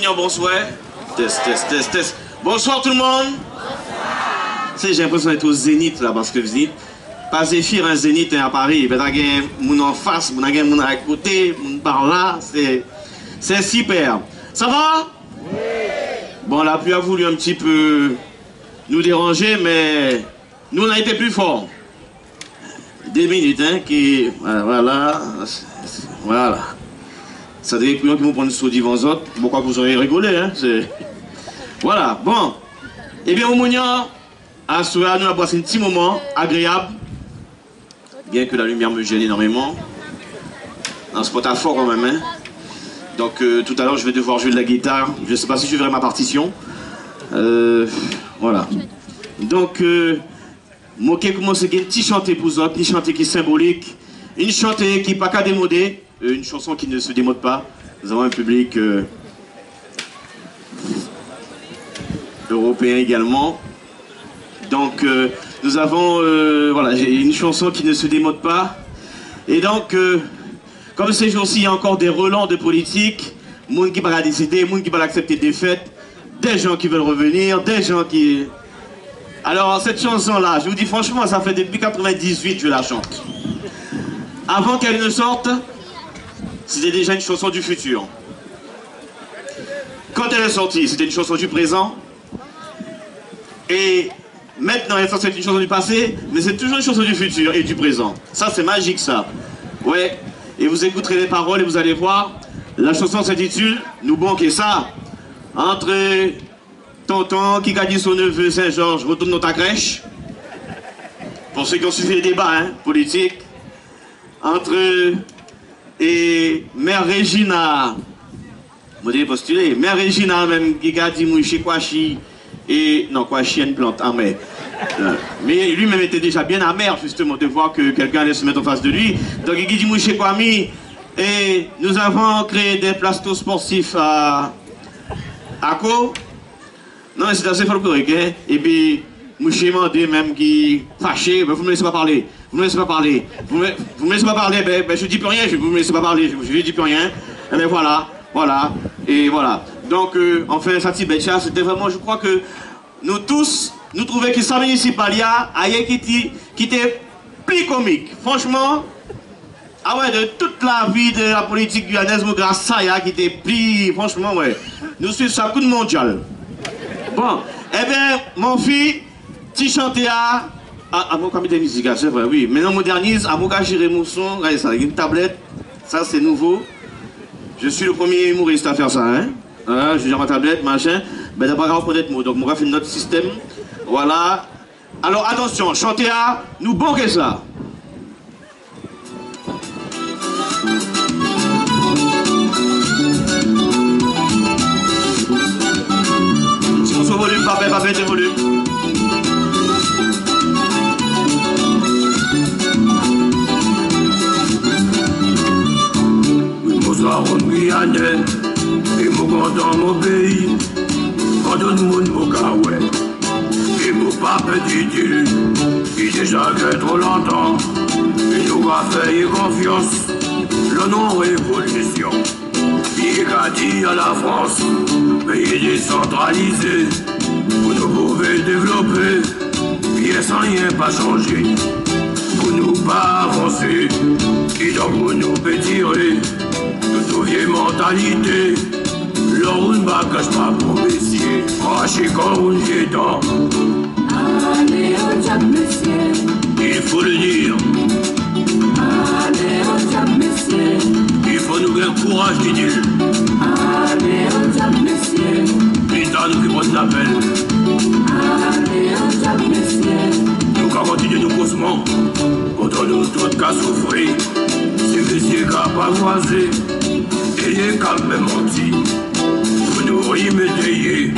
Communion, bonsoir. Test, test, test, test. Bonsoir tout le monde. Bonsoir. Tu sais, j'ai l'impression d'être au Zénith là, parce que vous dites, pas Zéphir, un Zénith à Paris. Ben, t'as gagné mon en face, mon gagné mon à côté, mon par là. C'est super. Ça va? Oui. Bon, la pluie a voulu un petit peu nous déranger, mais nous on a été plus forts. 2 minutes, hein, qui. Voilà. Voilà. Ça devait être plus long qu'ils vont prendre sous divans autres. Pourquoi vous auriez rigolé, hein? Voilà, bon. Eh bien, Oumounia, à ce soir, nous avons passé un petit moment agréable. Bien que la lumière me gêne énormément. Non, c'est pas ta fort quand même, hein? Donc, tout à l'heure, je vais devoir jouer de la guitare. Je ne sais pas si je verrai ma partition. Voilà. Donc, moquer comment c'est une petite chantée pour autres, une chantée qui est symbolique, une chantée qui n'est pas qu'à démoder. Une chanson qui ne se démode pas. Nous avons un public européen également. Donc nous avons voilà, une chanson qui ne se démode pas. Et donc, comme ces jours-ci, il y a encore des relents de politique, monde qui va décider, monde qui va accepter des fêtes, des gens qui veulent revenir, des gens qui... Alors cette chanson-là, je vous dis franchement, ça fait depuis 98 que je la chante. Avant qu'elle ne sorte... C'était déjà une chanson du futur. Quand elle est sortie, c'était une chanson du présent. Et maintenant, elle est sortie une chanson du passé, mais c'est toujours une chanson du futur et du présent. Ça, c'est magique, ça. Ouais. Et vous écouterez les paroles et vous allez voir. La chanson s'intitule « Nous banquer ça ». Entre tonton qui a dit son neveu Saint-Georges, retourne dans ta crèche. Pour ceux qui ont suivi les débats, hein, politiques. Entre... Et Mère Regina, vous devez postuler, Mère Regina même qui a dit mouchi Kwashi, et non Kwashi une plante amère. Mais lui-même était déjà bien amer justement de voir que quelqu'un allait se mettre en face de lui. Donc il dit mouchi Kwami, et nous avons créé des plastos sportifs à quoi? Non c'est assez folklorique, hein? Et puis mouchi mandé même qui fâché, vous ne me laissez pas parler. Vous ne me laissez pas parler, vous me laissez pas parler, ben je dis plus rien, vous me laissez pas parler, je ne dis plus rien, et ben voilà, voilà, et voilà. Donc, enfin, Sati Betcha, c'était vraiment, je crois que nous tous, nous trouvons que sa municipalia, aïe qui était plus comique. Franchement, ah ouais, de toute la vie de la politique guyanaise, nous grâce à ça, qui était plus, franchement, ouais. Nous suivons ça, coup de mondial. Bon, eh bien, mon fils, petit chantéa. Ah, avant qu'on mette des musiques, c'est vrai, oui. Maintenant, on modernise, avant qu'on gère mon son, regardez ça, une tablette, ça c'est nouveau. Je suis le premier humoriste à faire ça, hein. Voilà, je gère ma tablette, machin. Ben d'abord, on va reconnaître moi, donc on va faire notre système. Voilà. Alors attention, chantez à, nous banquez ça. Je pense au volume, papé, de volume. Guyanais, et mon grand dans mon pays, quand tout le monde m'a gawé, et mon pape dit-il, qui déjà que trop longtemps, il nous a fait confiance, le non-révolution, il a dit à la France, pays décentralisé, vous nous pouvez développer, puis sans rien pas changer, vous nous pas avancer, et donc vous nous pétirez. Toute vieille mentalité, l'or une bac cache pas pour messier, franchi comme une guédant. Allez au diable, messieurs, il faut le dire. Allez au diable, messieurs, il faut nous gagner courage, dit-il. Allez au diable, messieurs, l'État nous qui prend l'appel. Allez au diable, messieurs, nous qu'à continuer nous causement, contre nous toutes qu'à souffrir. C'est messieurs qu'à pavoiser. Ayez calme et menti, vous nous remédiez,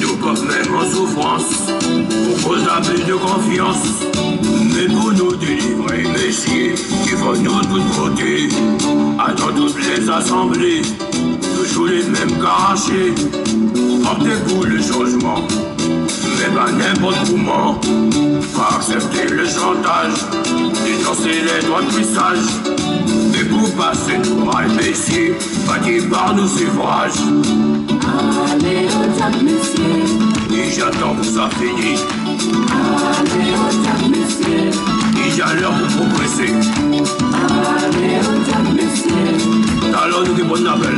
nous pauvres même en souffrance, pour cause d'abus de confiance, mais pour nous délivrer, messieurs, qui vont nous tous voter, à dans toutes les assemblées, toujours les mêmes carachés, optez pour le changement, mais pas n'importe comment, pas accepter le chantage, dénoncer les droits de puissage. Pour passer l'ouvrage, messieurs, bâti par nos suffrages. table, messieurs. Et j'attends que ça finisse. Allez aux tables, messieurs. Et j'ai l'heure pour progresser. Allez aux tables, messieurs. Talons nous qui bon appel.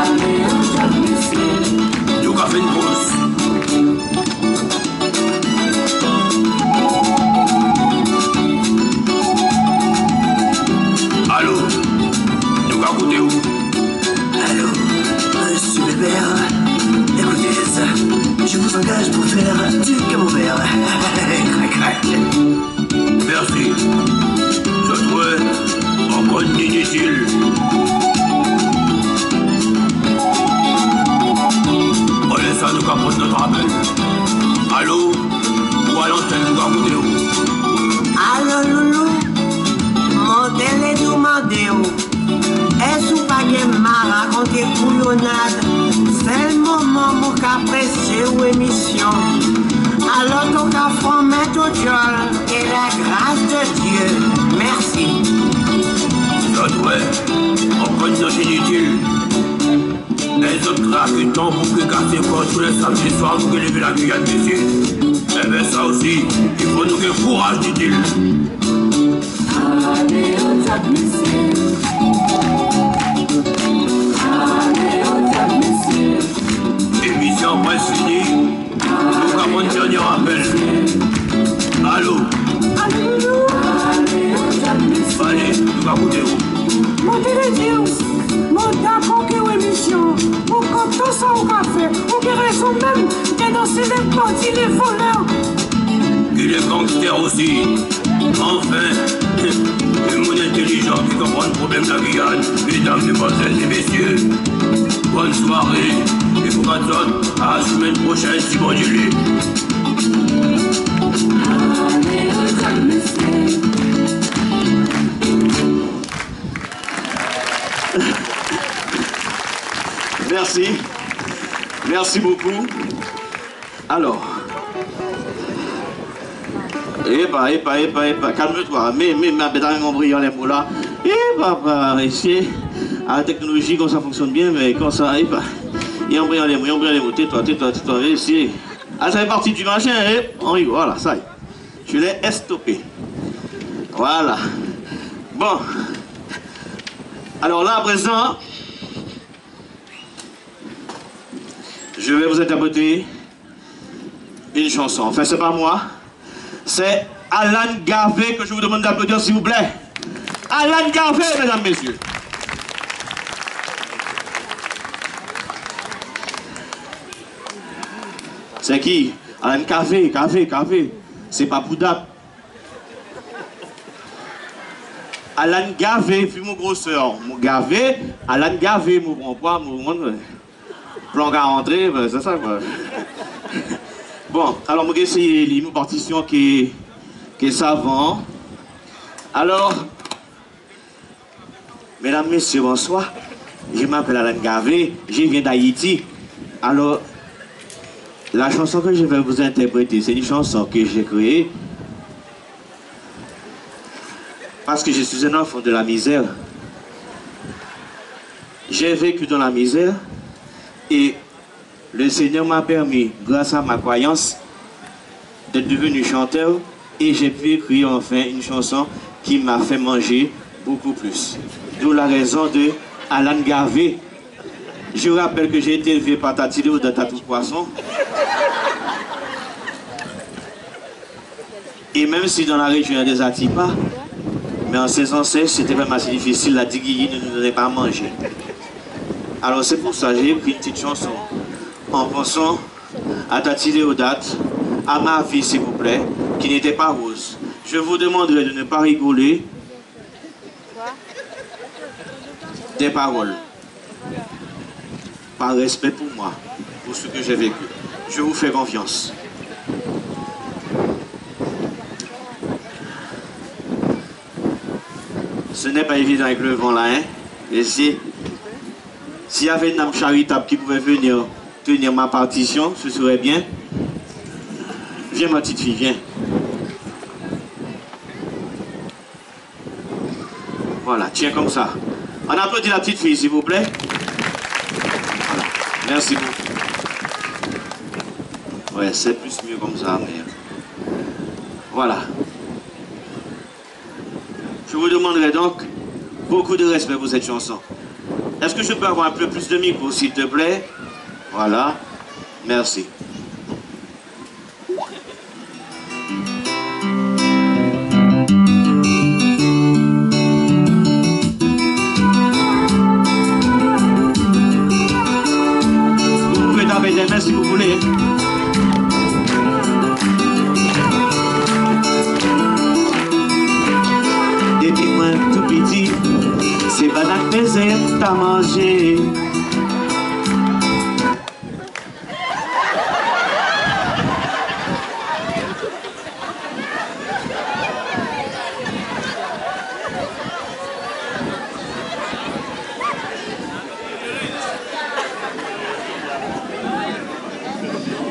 Allez aux tables, messieurs. Nous café une pause. Je vous engage pour faire du camembert. Crac, crac. Merci. Je trouvais encore inutile. On laisse à nous capoter notre rappel. Allô, ou à l'antenne, nous gargoudez-vous. Allô, loulou, montez-les demandez-vous. Est-ce que vous m'avez raconté couillonnade? C'est le moment où j'apprécie ou émission. Alors ton cafon met au jol. Et la grâce de Dieu. Merci. Je dois, on prend nos génitules. Les autres craquent tant pour que casser quoi tous les samedis soirs pour que lever la Guyane du Sud. Eh bien ça aussi, il faut nous que courage, dit-il. Allez, on émission pas finie, nous avons un dernier rappel. Allô? Allô? Allez, nous allons goûter où? Mon télévision, mon d'accord que l'émission, on compte tout ça au café, on guérit son même, et dans ses époques, il est voleur. Il est gangster aussi. Enfin, les mots intelligents qui comprennent le problème de la Guyane, mesdames, mesdemoiselles et messieurs, bonne soirée et vous attendez à la semaine prochaine si bon Dieu l'est. Merci, merci beaucoup. Alors. Eh bah, calme-toi. Mais, madame, mon brillant, les mots là. Eh bah, ici, à la technologie, quand ça fonctionne bien, mais quand ça, eh bah, et on brillant les mots, tais-toi, ici. Ah, ça fait partie du machin, on rigole, voilà, ça y est. Je l'ai estoppé. Voilà. Bon. Alors là, à présent, je vais vous interpréter une chanson. Enfin, c'est pas moi. C'est Alain Gavé que je vous demande d'applaudir, s'il vous plaît. Alain Gavé, mesdames, messieurs. C'est qui? Alain Gavé, Gavé. C'est pas Bouddha. Alain Gavé, puis mon gros soeur. Mon Gavé, Alain Gavé, mon grand poids, mon monde. Plan à rentrer, c'est ça, quoi. Bon, alors je vais essayer les partitions qui sont avant. Alors, mesdames, messieurs, bonsoir. Je m'appelle Alain Gavé, je viens d'Haïti. Alors, la chanson que je vais vous interpréter, c'est une chanson que j'ai créée parce que je suis un enfant de la misère. J'ai vécu dans la misère et le Seigneur m'a permis, grâce à ma croyance, d'être devenu chanteur et j'ai pu écrire enfin une chanson qui m'a fait manger beaucoup plus. D'où la raison de Alain Gavé. Je rappelle que j'ai été élevé par Tatilo de Tatou Poisson. Et même si dans la région des Atipas, mais en saison sèche, c'était même assez difficile, la diguille ne nous donnait pas à manger. Alors c'est pour ça que j'ai écrit une petite chanson. En pensant à Tati Léodate, à ma vie s'il vous plaît, qui n'était pas rose. Je vous demanderai de ne pas rigoler des paroles. Par respect pour moi, pour ce que j'ai vécu. Je vous fais confiance. Ce n'est pas évident avec le vent là, hein? Et s'il y avait une âme charitable qui pouvait venir tenir ma partition, ce serait bien. Viens ma petite fille, viens. Voilà, tiens comme ça. On applaudit la petite fille, s'il vous plaît. Voilà. Merci beaucoup. Ouais, c'est plus mieux comme ça, mais... Voilà. Je vous demanderai donc beaucoup de respect pour cette chanson. Est-ce que je peux avoir un peu plus de micro, s'il te plaît? Voilà. Merci.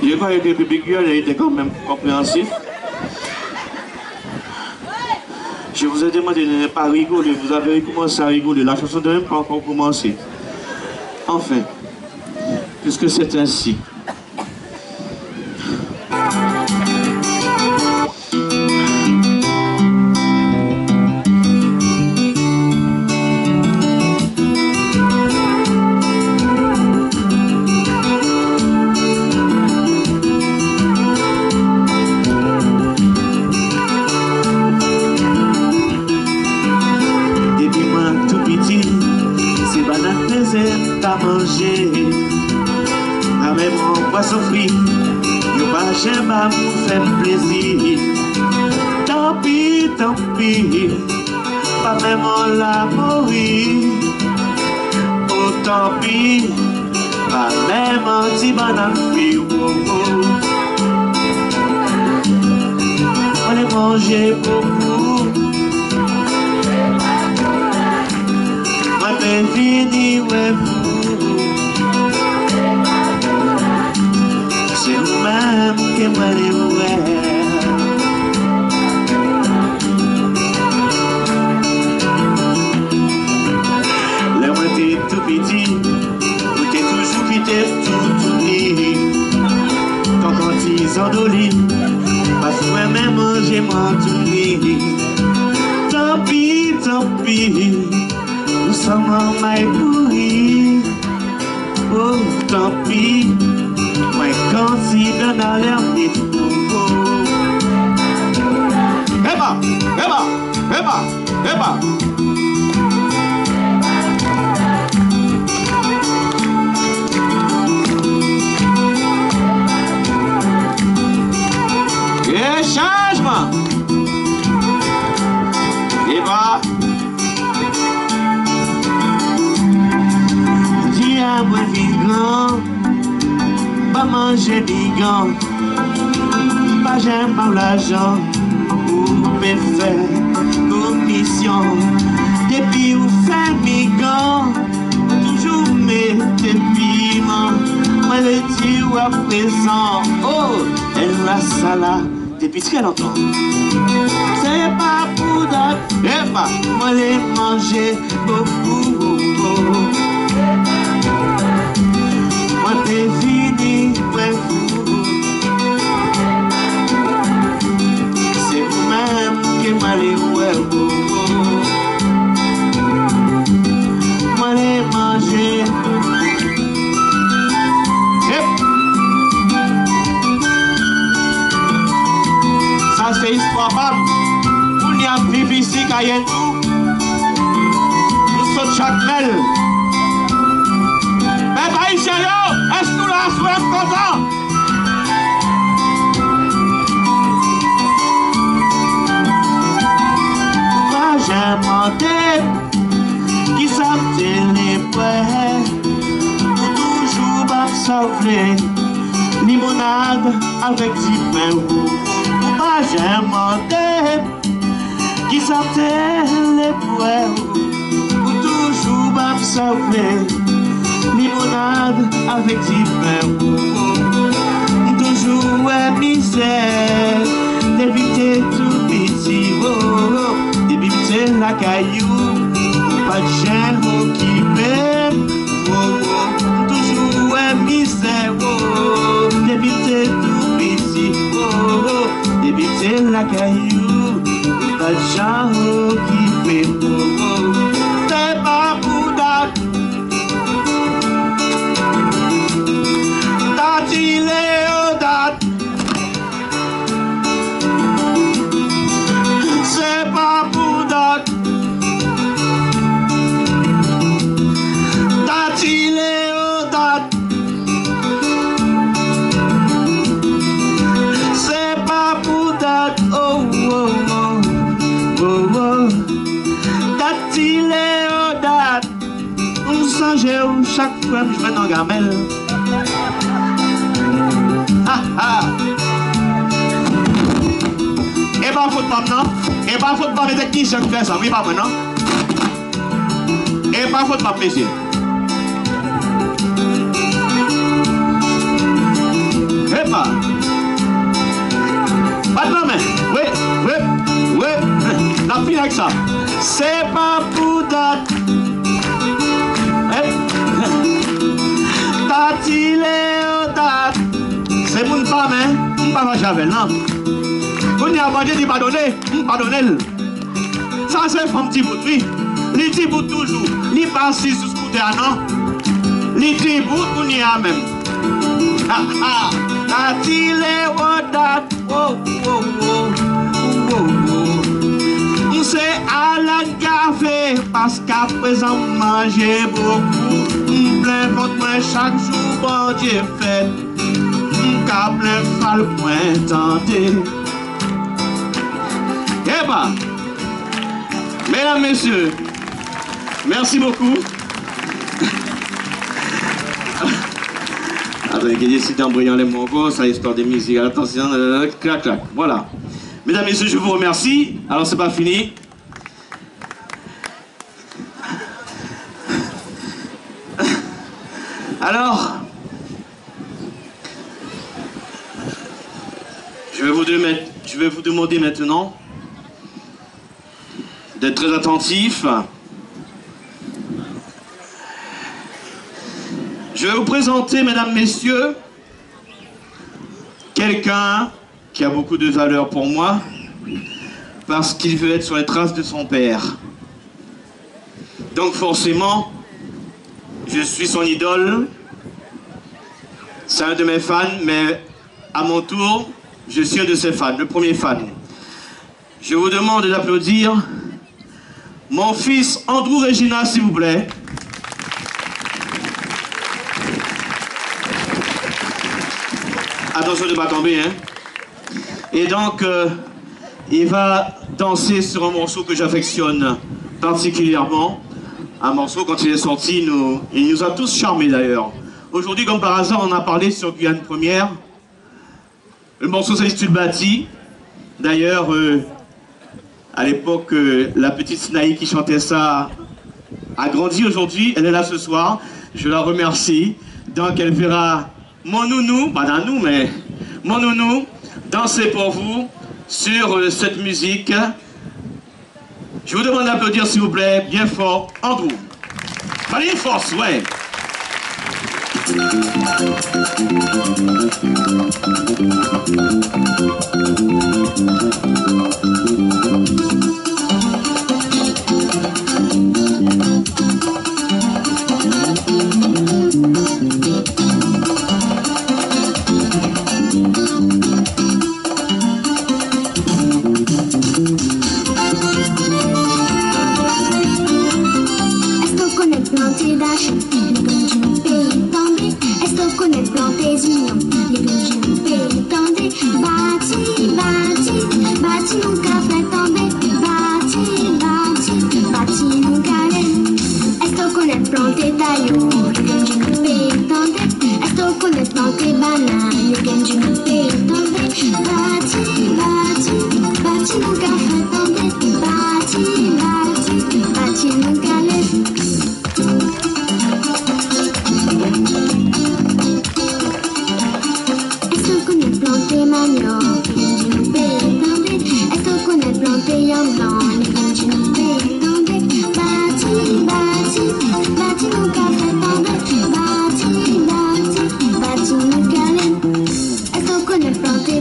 J'ai pas été publicule, il était quand même compréhensif. Je vous ai demandé de ne pas rigoler, vous avez commencé à rigoler. La chanson n'a même pas encore commencé. Enfin, puisque c'est ainsi. Toujours un mystère, d'éviter tout. caiu, cachorro que pegou, tem papo da Tatileodato, sem papo da Tatileodato. Chaque fois que je fais ton gamelle, ah ah. Et pas faute pas maintenant. Et pas faute pas mais qui chaque fait ça. Oui pas maintenant. Et pas faute pas plaisir. Et pas. Maintenant mais oui. La fin avec ça. C'est pas pour date. Tatiléodat, c'est mon femme, hein? On parle javel, non? On y a mangé du pardonner, on pardonne. Ça c'est un petit bout de lui. Les petits bouts toujours, les passes sous ce côté, non? Les petits bouts, on y a même. Ah ah, Tatiléodat, oh oh oh, oh oh. On sait Alain Gavé parce qu'à présent manger beaucoup. M'plais moi chaque jour, bon Dieu fait. M'cablais pas le point tenté. Eh ben, mesdames, messieurs, merci beaucoup. Attendez, qu'il y ait si embrayant les mots encore, ça histoire de musique. Attention, clac, clac. Voilà. Mesdames, messieurs, je vous remercie. Alors, c'est pas fini. Alors, je vais vous demander maintenant d'être très attentif. Je vais vous présenter, mesdames, messieurs, quelqu'un qui a beaucoup de valeur pour moi parce qu'il veut être sur les traces de son père. Donc forcément, je suis son idole. C'est un de mes fans, mais à mon tour, je suis un de ses fans, le premier fan. Je vous demande d'applaudir mon fils Andrew Regina, s'il vous plaît. Attention de ne pas tomber, hein. Et donc, il va danser sur un morceau que j'affectionne particulièrement. Un morceau, quand il est sorti, il nous a tous charmés d'ailleurs. Aujourd'hui, comme par hasard, on a parlé sur Guyane Première. Le morceau s'intitule Bâti. D'ailleurs, à l'époque, la petite Snaï qui chantait ça a grandi aujourd'hui. Elle est là ce soir. Je la remercie. Donc, elle verra mon nounou, pas d'un nous, mais mon nounou, danser pour vous sur cette musique. Je vous demande d'applaudir, s'il vous plaît, bien fort, Andrew. Allez, force, ouais. Est-ce qu'on connaît planter,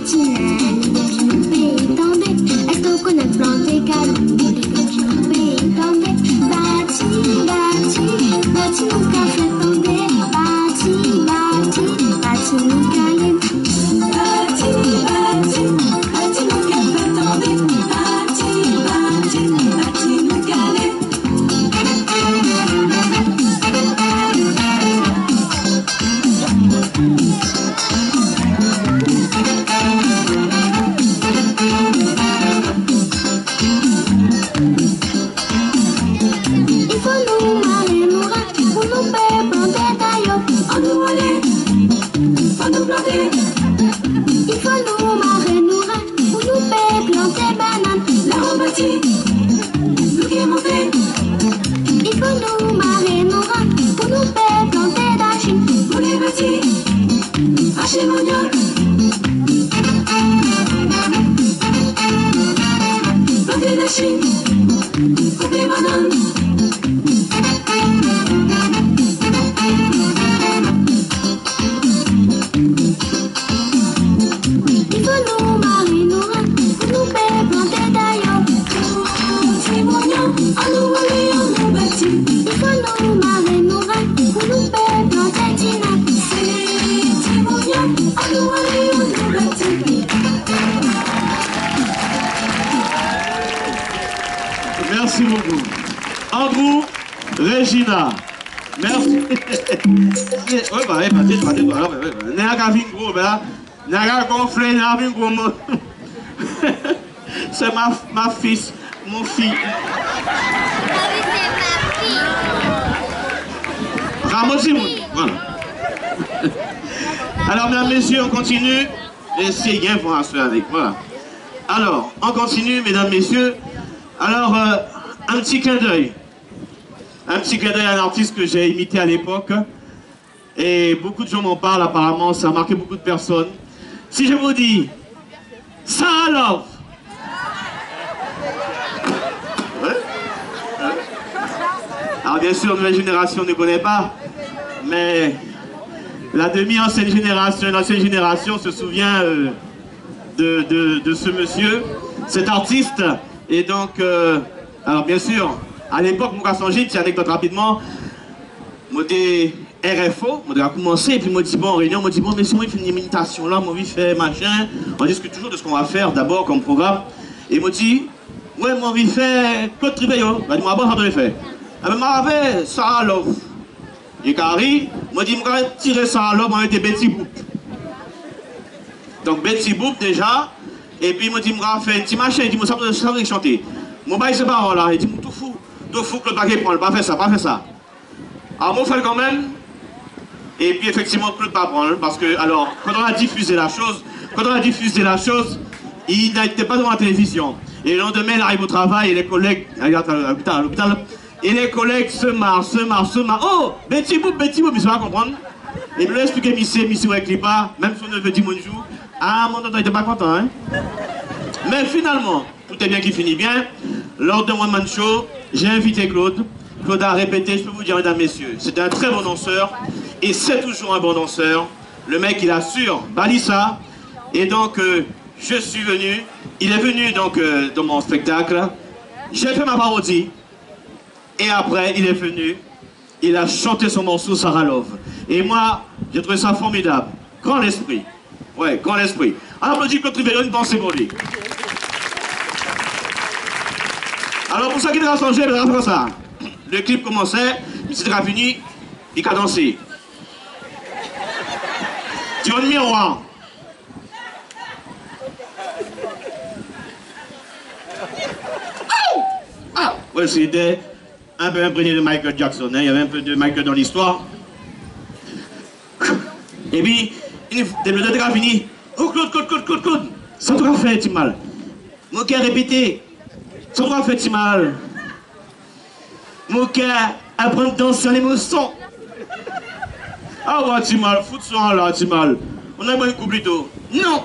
tiens, les gars, je me fais tomber. Merci beaucoup. Andrew, Regina. Merci. C'est ma fils, mon fils. Voilà. Alors, mesdames, messieurs, on continue. Essayez bien pour asseoir avec moi. Alors, on continue, mesdames, messieurs. Alors, un petit clin d'œil. Un petit clin d'œil à un artiste que j'ai imité à l'époque. Et beaucoup de gens m'en parlent, apparemment. Ça a marqué beaucoup de personnes. Si je vous dis... Ça alors ouais. Alors, bien sûr, nouvelle génération ne connaît pas. Mais la demi-ancienne génération, l'ancienne génération se souvient de ce monsieur, cet artiste. Et donc, alors bien sûr, à l'époque, mon changer, c'est anecdote rapidement, moi des RFO, moi a commencé, et puis moi dit bon, en réunion, moi dit bon, mais si on fait une imitation là, moi on fait machin, on discute toujours de ce qu'on va faire d'abord comme programme, et moi dit, ouais, moi on fait Claude Trivellon, bah dis-moi, bon, ça doit faire. Ah, mais moi, j'avais ça à l'offre. Et Carrie, moi dit, moi vais tirer ça à l'offre, moi était Betty Boop. Donc Betty Boop déjà. Et puis, il m'a dit, je vais faire un petit machin, il m'a dit, ça va chanter. Mon bail, c'est pas là, il dit, tout fou que le paquet prend, pas fait ça, pas fait ça. Alors, moi, je fais quand même. Et puis, effectivement, Claude pas prendre, parce que, alors, quand on a diffusé la chose, il n'était pas devant la télévision. Et le lendemain, il arrive au travail, et les collègues, se marrent. Oh, Betty Boop, ils ne savent pas comprendre. Et il me l'a expliqué, Missy avec Lipa, même son neveu dit bonjour. Ah, mon tonton n'était pas content, hein? Mais finalement, tout est bien qui finit bien. Lors d'un one-man show, j'ai invité Claude. Claude a répété, je peux vous dire, mesdames, messieurs, c'est un très bon danseur. Et c'est toujours un bon danseur. Le mec, il assure, Balissa. Et donc, je suis venu. Il est venu, donc, dans mon spectacle. J'ai fait ma parodie. Et après, il est venu. Il a chanté son morceau, Saralov. Et moi, j'ai trouvé ça formidable. Grand esprit. Ouais, grand esprit. On applaudit Claude Trivellon, une pensée pour lui. Alors pour ça qu'il a changé, il a fait ça. Le clip commençait, il s'est fini, il a dansé. Tu vois le miroir. Ah ouais, c'était un peu imprégné de Michael Jackson, hein. Il y avait un peu de Michael dans l'histoire. Et puis, il est fini. Oh Claude. Ça doit faire si mal. Mon cœur répété. Ça doit faire si mal. Mon cœur apprend dans son émotion. Ah ouais, si mal. Fout ça là, si mal. On a besoin de coup plutôt. Non.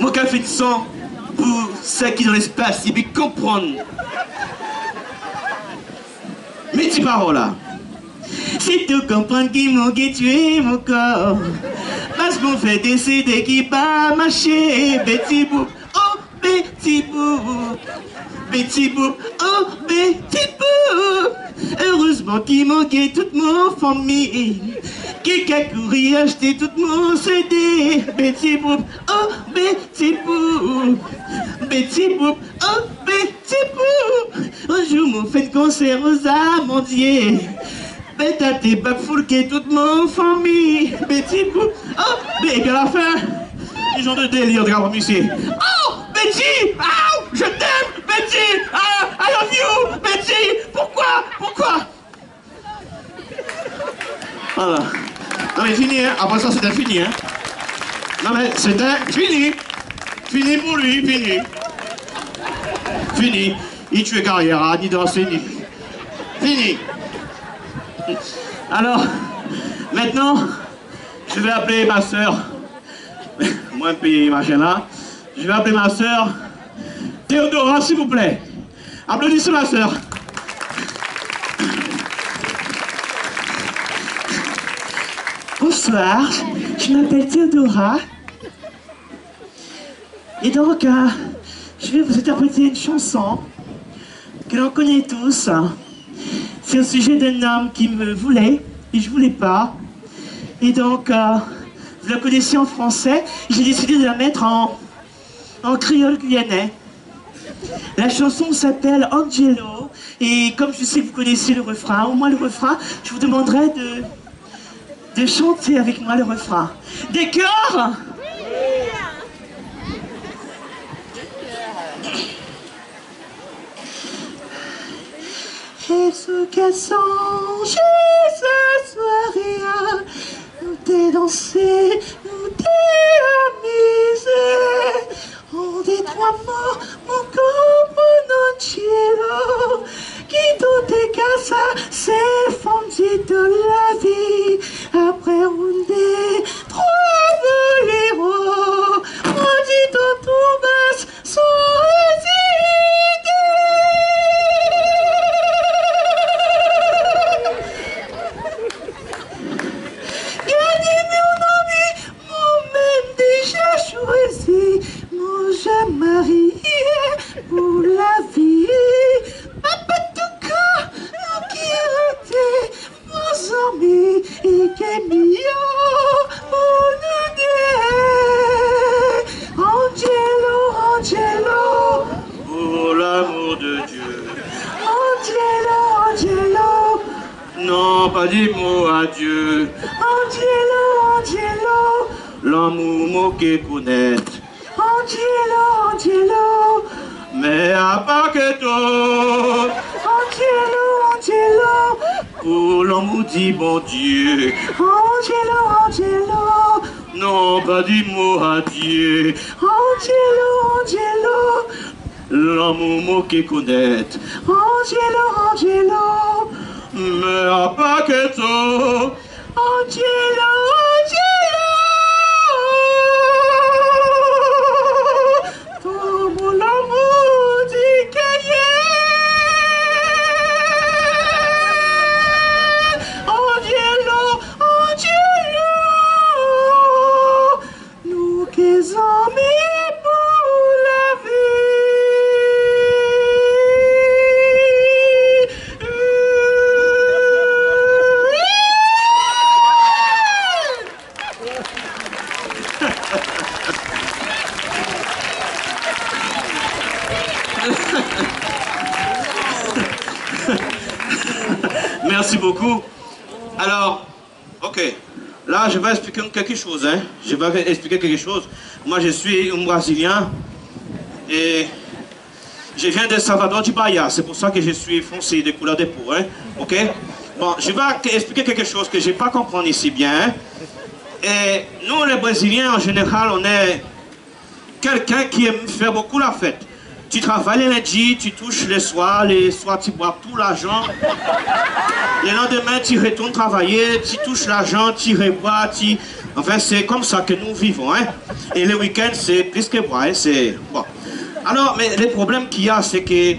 Mon cœur fait du sang pour ceux qui dans l'espace. Il peut comprendre. Mais tu parles là. C'est tout comprendre qui m'a tué mon corps. Parce qu'on fait décider qui va marcher. Betty Boop, oh Betty Boop. Betty Boop, oh Betty Boop. Heureusement qu'il manquait toute mon famille. Qui a couru acheter tout mon CD. Betty Boop, oh Betty Boop. Betty Boop, oh Betty Boop. Un jour mon fait de concert aux amandiers. Mais t'as tes babes foulquées toute mon famille. Betty Boop, oh, mais à la fin, du genre de délire de grand monsieur. Oh, Betty, oh, je t'aime, Betty, I love you, Betty, pourquoi, Voilà. Non mais fini, hein. Après ça c'était fini, hein. Non mais c'était fini. Fini pour lui, fini. Fini. Il tuait carrière, ni danser, ni... Fini. Alors, maintenant, je vais appeler ma soeur. Moi, puis machin là. Je vais appeler ma soeur. Théodora, s'il vous plaît. Applaudissez ma soeur. Bonsoir, je m'appelle Théodora. Et donc, je vais vous interpréter une chanson que l'on connaît tous. C'est au sujet d'un homme qui me voulait et je ne voulais pas. Et donc, vous la connaissez en français. J'ai décidé de la mettre en créole guyanais. La chanson s'appelle Angelo. Et comme je sais que vous connaissez le refrain, au moins le refrain, je vous demanderai de chanter avec moi le refrain. D'accord? Jésus cassant, Jésus soirée, nous t'es dansé, nous t'es amusé. On des trois morts, mon corps, cielo, qui tout est cassé, c'est fondé de la vie. Après on des trois voléros, on dit dans ton basse, son connaître. Angelo, Angelo, mais à Paquetto, Angelo, Angelo, tout mon amour du cahier. Angelo, Angelo, nous qu'es amis. Merci beaucoup. Alors, ok. Là, je vais expliquer quelque chose. Hein. Je vais expliquer quelque chose. Moi, je suis un Brésilien et je viens de Salvador du Bahia. C'est pour ça que je suis foncé de couleur de peau. Hein. Ok. Bon, je vais expliquer quelque chose que je n'ai pas compris si bien. Hein. Et nous, les Brésiliens, en général, on est quelqu'un qui aime faire beaucoup la fête. Tu travailles les lundis, tu touches les soirs tu bois tout l'argent. Le lendemain, tu retournes travailler, tu touches l'argent, tu rebois, tu... Enfin, c'est comme ça que nous vivons, hein. Et le week-end, c'est plus que boire, hein, c'est... Bon. Alors, mais le problème qu'il y a, c'est que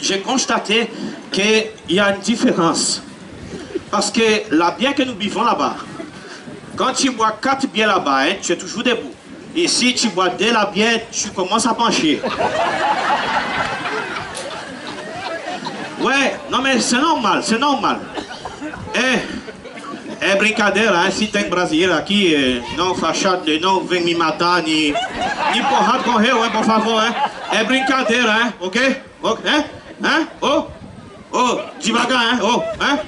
j'ai constaté qu'il y a une différence. Parce que la bière que nous buvons là-bas, quand tu bois 4 bières là-bas, hein, tu es toujours debout. Et si tu bois de la bière, tu commences à pencher. Ouais, non mais c'est normal, c'est normal. É brincadeira, hein, se tem brasileiro aqui, não fachada, não vem me matar, nem porrada com eu, hein, por favor, hein. É brincadeira, hein, ok? Ok, hein? Hein? Oh? Oh, devagar, hein? Oh, hein?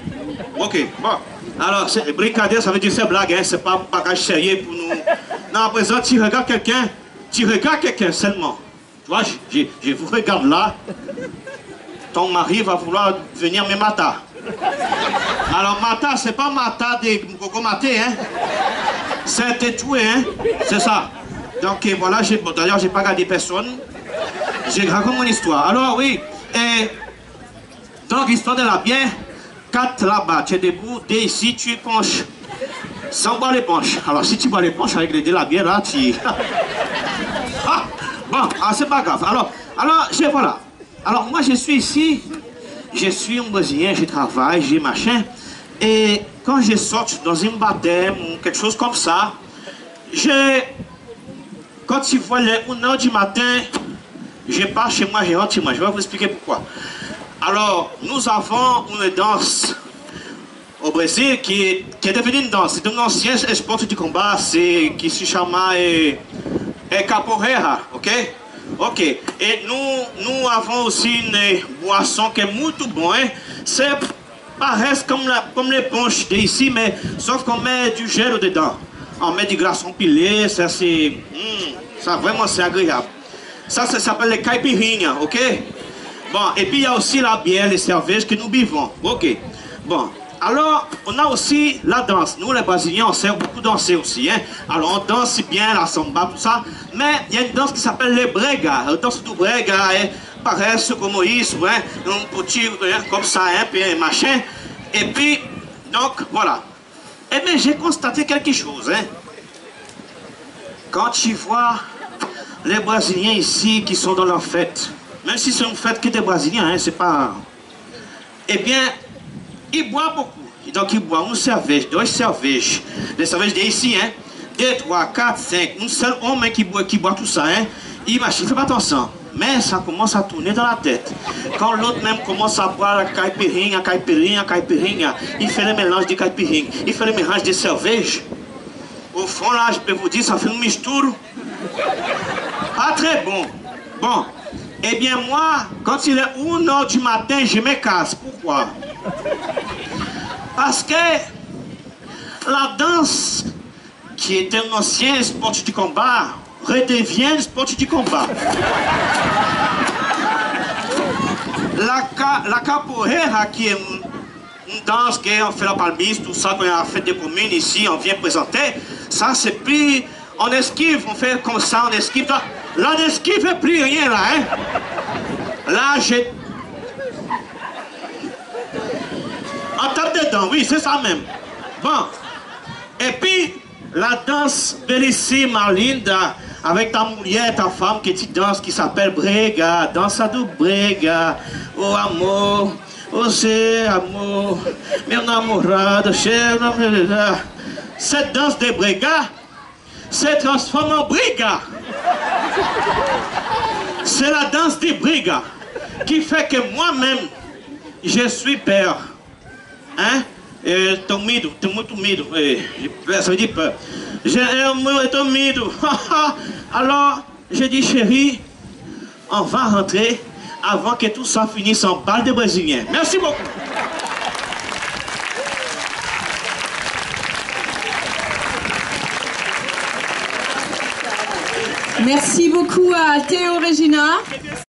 Ok, bom. Alors, brincadeira, ça veut dire c'est blague, hein, c'est pas un bagage sérieux pour nous. Non, à présent, tu regardes quelqu'un seulement. Tu vois, je vous regarde là, ton mari va vouloir venir me mater. Alors Mata, c'est pas Mata des Mkoko Maté, hein? C'est Tétoué, hein? C'est ça. Donc voilà, bon, d'ailleurs j'ai pas gardé personne. J'ai raconté mon histoire. Alors oui, et donc histoire de la bière, 4 là-bas, tu es debout, 2 ici, tu penches. Sans boire les penches. Alors si tu bois les penches avec les deux la bière là, tu... ah, bon, ah, c'est pas grave. Alors voilà. Alors moi je suis ici, je suis un Brésilien, je travaille, j'ai machin. Et quand je sors dans un baptême ou quelque chose comme ça, quand il faut les 1h du matin, je pars chez moi, je rentre moi. Je vais vous expliquer pourquoi. Alors, nous avons une danse au Brésil qui est devenue une danse. C'est un ancien sport du combat qui se chama capoeira, ok? Ok. Et nous avons aussi une boisson qui est muito bonne. Hein? C'est pareil comme les ponches d'ici, mais sauf qu'on met du gel dedans. On met du glaçon pilé, ça c'est... ça vraiment c'est agréable. Ça s'appelle les caipirinha, ok? Bon, et puis il y a aussi la bière, les cerveaux que nous buvons, ok? Bon, alors on a aussi la danse. Nous les Brésiliens, on sait beaucoup danser aussi, hein? Alors on danse bien la samba, tout ça. Mais il y a une danse qui s'appelle les brega. La danse du brega, pareil comme isso, hein? Un petit, comme ça, hein? Puis un machin. Et puis, donc voilà. Eh bien, j'ai constaté quelque chose, hein? Quand tu vois les Brésiliens ici qui sont dans leur fête, même si c'est une fête que des Brésiliens, hein, c'est pas... Eh bien, ils boivent beaucoup. Donc, ils boivent une cerveja, 2 cervejas. Les cervejas d'ici, hein? 2, 3, 4, 5. Un seul homme qui boit tout ça, hein? Il ne fait pas attention. Mais ça commence à tourner dans la tête. Quand l'autre même commence à boire la caipirinha, il fait le mélange de caipirinha, il fait le mélange de cerveja. Au fond là, je peux vous dire, ça fait une misture. Pas très bon. Bon, eh bien moi, quand il est 1h du matin, je me casse. Pourquoi? Parce que la danse, qui est un ancien sport de combat, redevient le sport du combat. La capoeira, qui est une danse qu'on fait la palmiste, tout ça, qu'on a fait des communes ici, on vient présenter, ça c'est plus, on esquive, on fait comme ça, on esquive. Là, on esquive et plus rien là, hein. Là, j'ai... on tape dedans, oui, c'est ça même. Bon, et puis, la danse bellissima, linda, avec ta mulher, ta femme que tu danses, qui s'appelle brega, dança do brega, oh amor, oh c'est amor, meu namorado, cheiro, cette danse de brega se transforme en briga. C'est la danse de briga qui fait que moi-même, je suis père, hein? Estou medo, estou muito medo. Ça veut dire peur. Estou medo. Alors, j'ai dit chérie, on va rentrer avant que tout ça finisse en balle de Brésilien. Merci beaucoup. Merci beaucoup à Theo Regina.